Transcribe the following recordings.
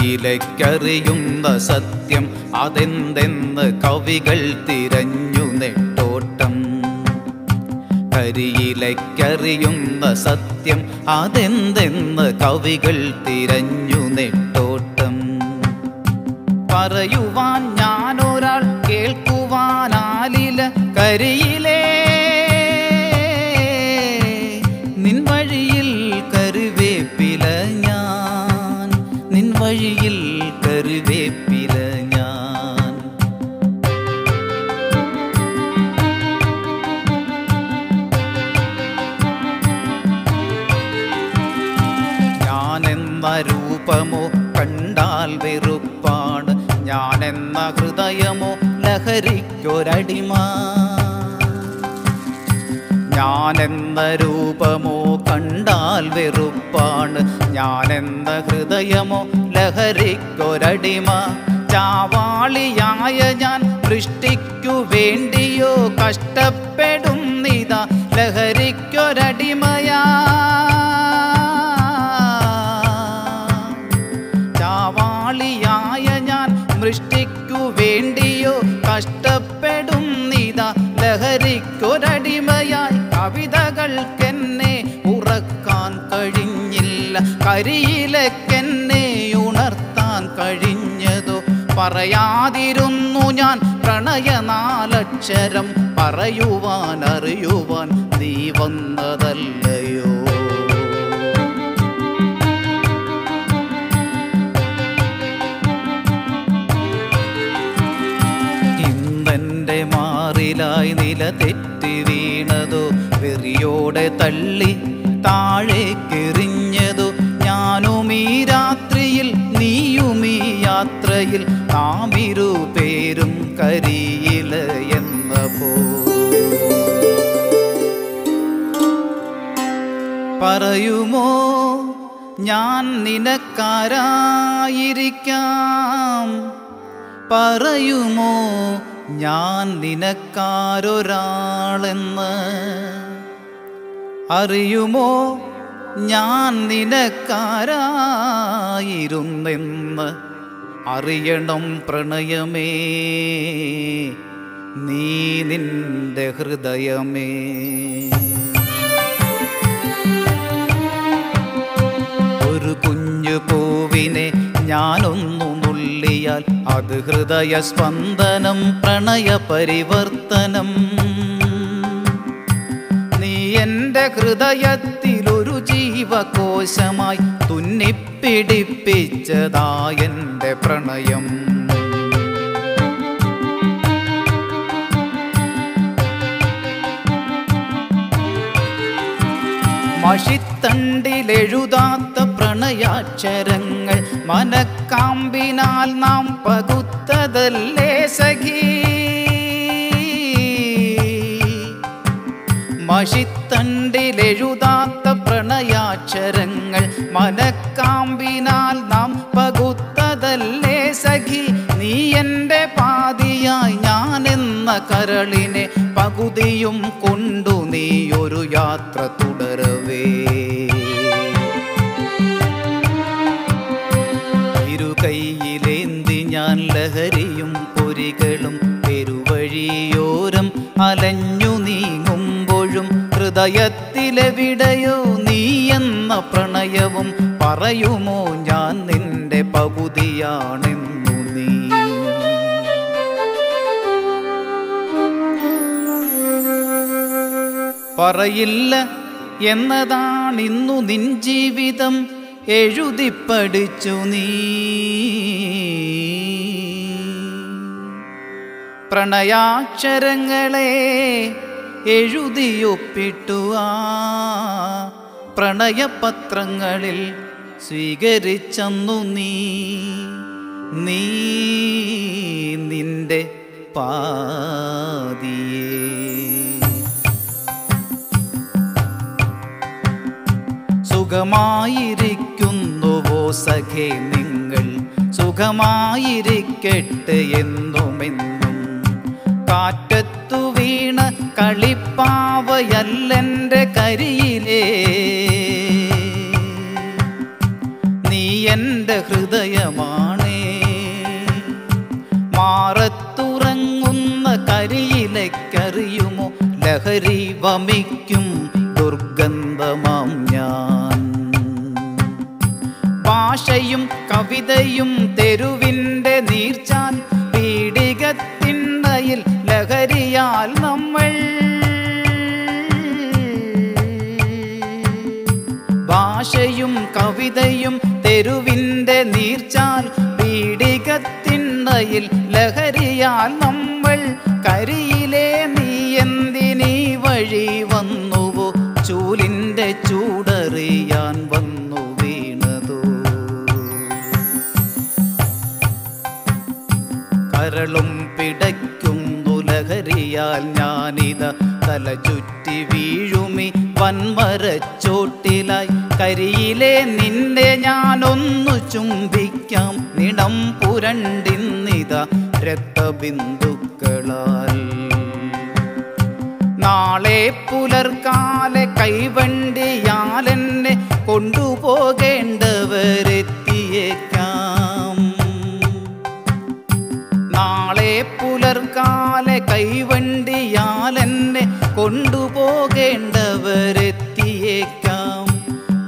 വിലക്കറിയുന്ന സത്യം അതെന്തെന്ന് കവികൾ തിരഞ്ഞു നെട്ടോട്ടം. കരിയിലക്കറിയുന്ന സത്യം അതെന്തെന്ന് കവികൾ തിരഞ്ഞു നെട്ടോട്ടം. പറയുവാൻ ഞാനൊരാൾ കേൾക്കുവാനാലില കരിയിലേ നിൻ വഴിയിൽ കരുവേപ്പില ഞാൻ, നിൻ വഴിയിൽ കരുവേപ്പില ഞാൻ. ഞാനെന്ന രൂപമോ കണ്ടാൽ വെറുപ്പാണ്, ഞാനെന്ന ഹൃദയമോ ലഹരിക്കൊരടിമ. ഞാനെന്ന രൂപമോ കണ്ടാൽ വെറുപ്പാണ്, ഞാനെന്ന ഹൃദയമോ ലഹരിക്കൊരടിമ. ചാവാളിയായ ഞാൻ സൃഷ്ടിക്കു വേണ്ടിയോ കഷ്ടപ്പെടുന്നിതാ ലഹരിക്കൊരടിമയാ. ചാവാളിയായ ഞാൻ സൃഷ്ടിക്കു വേണ്ടിയോ കഷ്ടപ്പെടുന്നിതാ ലഹരിക്കൊരടിമയായി. കവിതകൾക്കെന്നെ ഉറക്കാൻ കഴിഞ്ഞില്ല, കരിയിലക്കെന്നെ ഉണർത്താൻ കഴിഞ്ഞതോ. പറയാതിരുന്നു ഞാൻ പ്രണയനാലക്ഷരം, പറയുവാൻ അറിയുവാൻ നീ വന്നതല്ലയോ. ഇന്നെൻ്റെ മാറിലായി നില തെറ്റി വീണതോ, വെറിയോടെ തള്ളി താഴേക്കെറിഞ്ഞതു. ഞാനുമീ രാത്രിയിൽ നീയുമീ യാത്രയിൽ, നാമിരു പേരും കരിയില എന്ന പോ. പറയുമോ ഞാൻ നിനക്കാരായിരിക്കാം, പറയുമോ ഞാൻ നിനക്കാരൊരാളെന്ന്. അറിയുമോ ഞാൻ നിനക്കാരായിരുന്നെന്ന്. അറിയണം പ്രണയമേ നീ നിന്റെ ഹൃദയമേ. ഒരു കുഞ്ഞു പൂവിനെ ഞാനൊന്നു നുള്ളിയാൽ അത് ഹൃദയസ്പന്ദനം പ്രണയപരിവർത്തനം. നീ എൻ്റെ ഹൃദയത്തിലൊരു ജീവകോശമായി തുന്നിപ്പിടിപ്പിച്ചതായെൻ്റെ പ്രണയം. മഷിത്തണ്ടിലെഴുതാത്ത പ്രണയാക്ഷരങ്ങൾ മനക്കാമ്പിനാൽ നാം പകുത്തതല്ലേ സഖി. മഷിത്തണ്ടിലെഴുതാത്ത പ്രണയാക്ഷരങ്ങൾ മനക്കാമ്പിനാൽ നാം പകുത്തതല്ലേ സഖി. നീ എൻ്റെ പാതിയായി ഞാനെന്ന കരളിനെ പകുതിയും കൊണ്ടു നീ ഒരു യാത്ര തുടരവേ. ഇരു കൈയിലേന്തി ഞാൻ ലഹരിയും പൊരികളും പെരുവഴിയോരം അലഞ്ഞു നീങ്ങുമ്പോഴും ഹൃദയത്തിലെവിടെയോ നീ എന്ന പ്രണയവും. പറയുമോ ഞാൻ നിന്റെ പകുതിയാണെന്നു നീ. പറയില്ല എന്നതാണിന്നു നിൻ ജീവിതം, എഴുതി പഠിച്ചു നീ. പ്രണയാക്ഷരങ്ങളെ എഴുതിയൊപ്പിട്ടു ആ പ്രണയപത്രങ്ങളിൽ സ്വീകരിച്ചന്നു നീ. നീ നിന്റെ പാതിയേ സുഖമായിരിക്കുന്നുവോ സഖേ നിങ്ങൾ. സുഖമായിരിക്കട്ടെ എന്നുമെന്നും. കാറ്റത്തു വീണ കളിപ്പാവയല്ലെൻ്റെ കരിയിലേ. നീ എന്റെ ഹൃദയമാണേ മാറത്തുറങ്ങുന്ന കരിയിലയ്ക്കറിയുമോ ലഹരി വമിക്കും ദുർഗന്ധമാം ഞാൻ. ഭാഷയും കവിതയും തെരുവിൻ്റെ നീർച്ചാൻ പീഡികത്തിണ്ടയിൽ ലഹരിയാൽ നമ്മൾ. ഭാഷയും കവിതയും തെരുവിൻ്റെ നീർച്ചാൽ പീഡികത്തിണ്ടയിൽ ലഹരിയാൽ നമ്മൾ. കരിയിലെ നീ എന്തിനീ വഴി വന്നുവോ ചൂലിൻ്റെ ചൂടറിയാൻ വന്നു വീണതോ. കരളും പിടയ്ക്കുന്നു ലഹരിയാൽ ഞാനിത തല ചുറ്റി വീഴുമി വൻമരച്ചോട്ടിലായി. കരിയിലെ നിന്നെ ഞാനൊന്നു ചുംബിക്കാം നിടം പുരണ്ടിന്നിത രക്തബിന്ദുക്കളാൽ. നാളെ പുലർക്കാലെ കൈവണ്ടിയാലെന്നെ കൊണ്ടുപോകേണ്ടവരെത്തിയേക്കാം. നാളെ പുലർക്കാലെ കൈവണ്ടിയാലെന്നെ കൊണ്ടുപോകേണ്ടവരെത്തിയേക്കാം.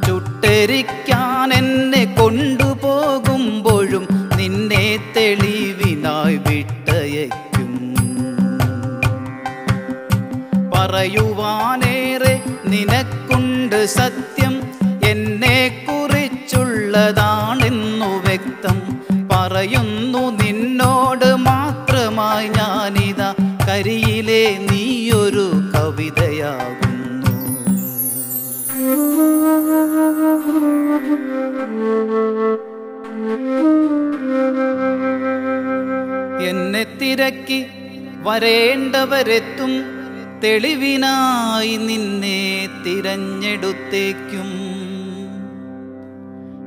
ചുട്ടരിക്കാൻ എന്നെ കൊണ്ടുപോകുമ്പോഴും നിന്നെ തെളിവിനായി വിട്ടയക്കും. പറയുവാനേറെ നിനക്കുണ്ട് സത്യം എന്നെ കുറിച്ചുള്ളതാണെന്നു വ്യക്തം. പറയുന്നു നിന്നോട് മാത്രമായി ഞാനിതാ കരിയിലെ നീയൊരു കവിതയാകുന്നു. എന്നെ തിരക്കി വരേണ്ടവരെത്തും തെളിവിനായി നിന്നെ തിരഞ്ഞെടുത്തേക്കും.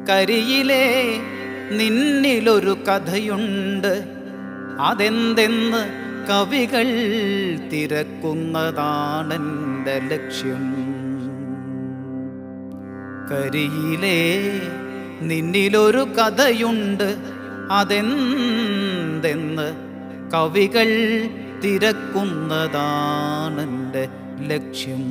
കരിയിലെ നിന്നിലൊരു കഥയുണ്ട് അതെന്തെന്ന് കവികൾ തിരക്കുന്നതാണെൻ്റെ ലക്ഷ്യം. കരിയിലെ നിന്നിലൊരു കഥയുണ്ട് അതെന്തെന്ന് കവികൾ തിരക്കുന്നതാണെൻ്റെ ലക്ഷ്യം.